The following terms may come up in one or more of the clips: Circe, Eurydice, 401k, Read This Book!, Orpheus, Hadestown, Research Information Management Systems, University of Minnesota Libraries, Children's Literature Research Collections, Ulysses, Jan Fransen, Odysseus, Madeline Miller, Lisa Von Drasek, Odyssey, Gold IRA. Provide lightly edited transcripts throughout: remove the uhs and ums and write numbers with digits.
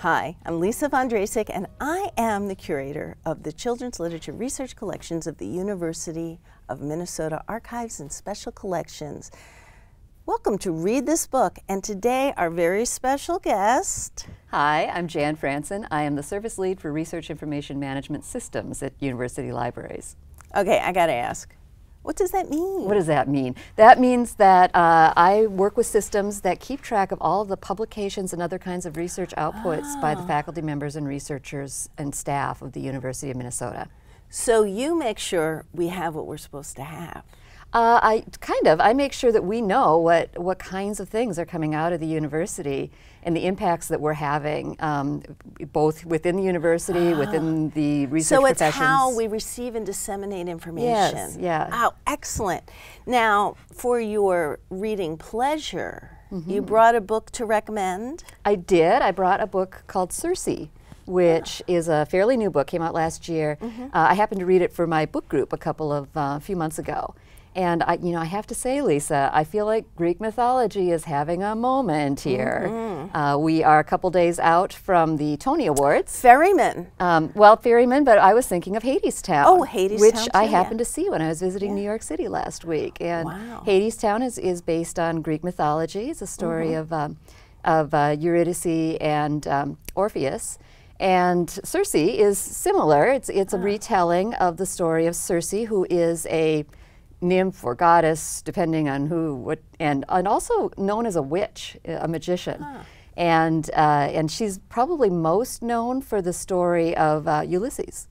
Hi, I'm Lisa Von Drasek, and I am the curator of the Children's Literature Research Collections of the University of Minnesota Archives and Special Collections. Welcome to Read This Book, and today our very special guest. Hi, I'm Jan Fransen. I am the Service Lead for Research Information Management Systems at University Libraries. Okay, I gotta ask. What does that mean? What does that mean? That means that I work with systems that keep track of all of the publications and other kinds of research outputs by the faculty members and researchers and staff of the University of Minnesota. So you make sure we have what we're supposed to have. I make sure that we know what kinds of things are coming out of the university and the impacts that we're having, both within the university, within the research professions. So it's how we receive and disseminate information. Yes, yeah. Oh, excellent. Now, for your reading pleasure, you brought a book to recommend? I did. I brought a book called Circe, which is a fairly new book, came out last year. I happened to read it for my book group a few months ago. And I have to say, Lisa, I feel like Greek mythology is having a moment here. We are a couple days out from the Tony Awards. Ferryman. Well, Ferryman, but I was thinking of Hadestown. Oh, Hadestown, which I happened to see when I was visiting New York City last week. And Hadestown is based on Greek mythology. It's a story of Eurydice and Orpheus. And Circe is similar. It's a retelling of the story of Circe, who is a nymph or goddess, depending on who, and also known as a witch, a magician. And she's probably most known for the story of Ulysses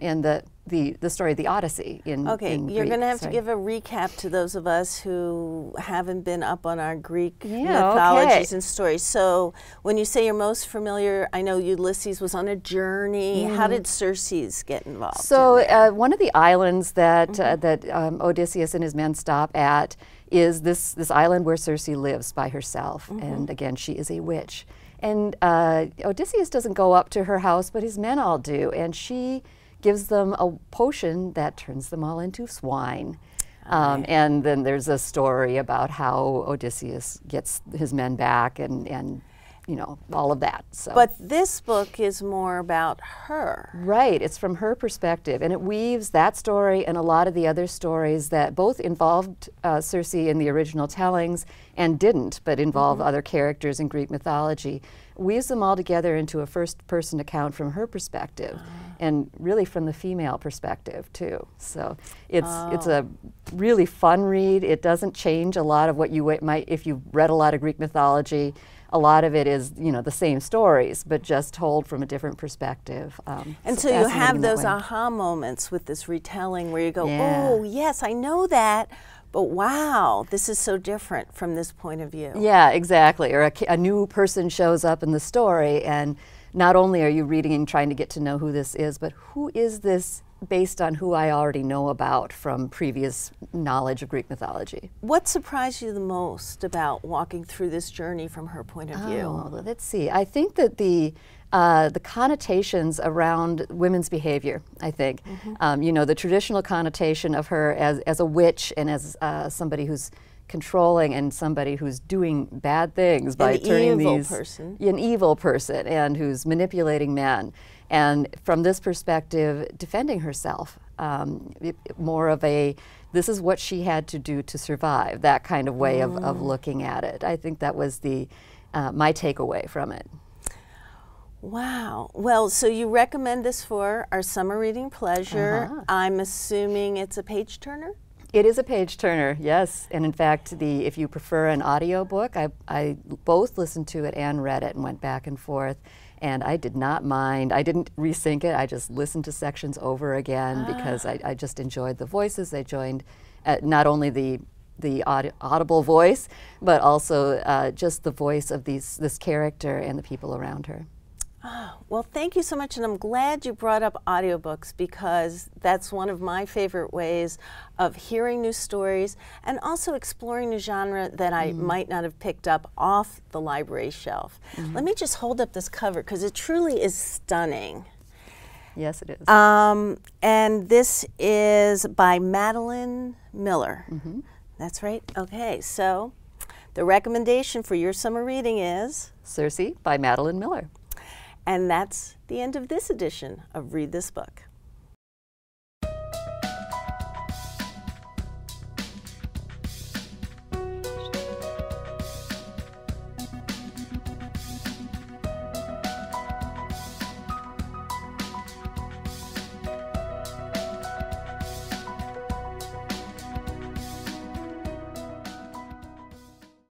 in the story of the Odyssey in Greek. Going to have to give a recap to those of us who haven't been up on our Greek mythologies and stories. So when you say you're most familiar, I know Ulysses was on a journey. How did Circe get involved? So one of the islands that Odysseus and his men stop at is this island where Circe lives by herself. And again, she is a witch. And Odysseus doesn't go up to her house, but his men all do. And she gives them a potion that turns them all into swine. And then there's a story about how Odysseus gets his men back and you know, all of that. So. But this book is more about her. Right, it's from her perspective, and it weaves that story and a lot of the other stories that both involved Circe in the original tellings and didn't, but involve other characters in Greek mythology. Weaves them all together into a first-person account from her perspective, and really from the female perspective too. So it's a really fun read. It doesn't change a lot of what you might, if you've read a lot of Greek mythology. A lot of it is, you know, the same stories, but just told from a different perspective. And so you have those aha moments with this retelling where you go, oh yes, I know that, but wow, this is so different from this point of view. Yeah, exactly. Or a new person shows up in the story, and not only are you reading and trying to get to know who this is, but who is this based on who I already know about from previous knowledge of Greek mythology. What surprised you the most about walking through this journey from her point of view? Oh, let's see. I think that the connotations around women's behavior, I think. You know, the traditional connotation of her as a witch and as somebody who's controlling and somebody who's doing bad things by turning these... An evil person. And who's manipulating men. And from this perspective, defending herself, more of a, this is what she had to do to survive, that kind of way of looking at it. I think that was the my takeaway from it. Wow. Well, so you recommend this for our summer reading pleasure. I'm assuming it's a page turner? It is a page turner, yes. And in fact, if you prefer an audio book, I both listened to it and read it and went back and forth. And I did not mind. I didn't resync it. I just listened to sections over again because I just enjoyed the voices. I joined not only the audible voice, but also just the voice of this character and the people around her. Oh, well, thank you so much, and I'm glad you brought up audiobooks because that's one of my favorite ways of hearing new stories and also exploring a genre that I might not have picked up off the library shelf. Let me just hold up this cover because it truly is stunning. Yes, it is. And this is by Madeline Miller. That's right. Okay, so the recommendation for your summer reading is? Circe by Madeline Miller. And that's the end of this edition of Read This Book.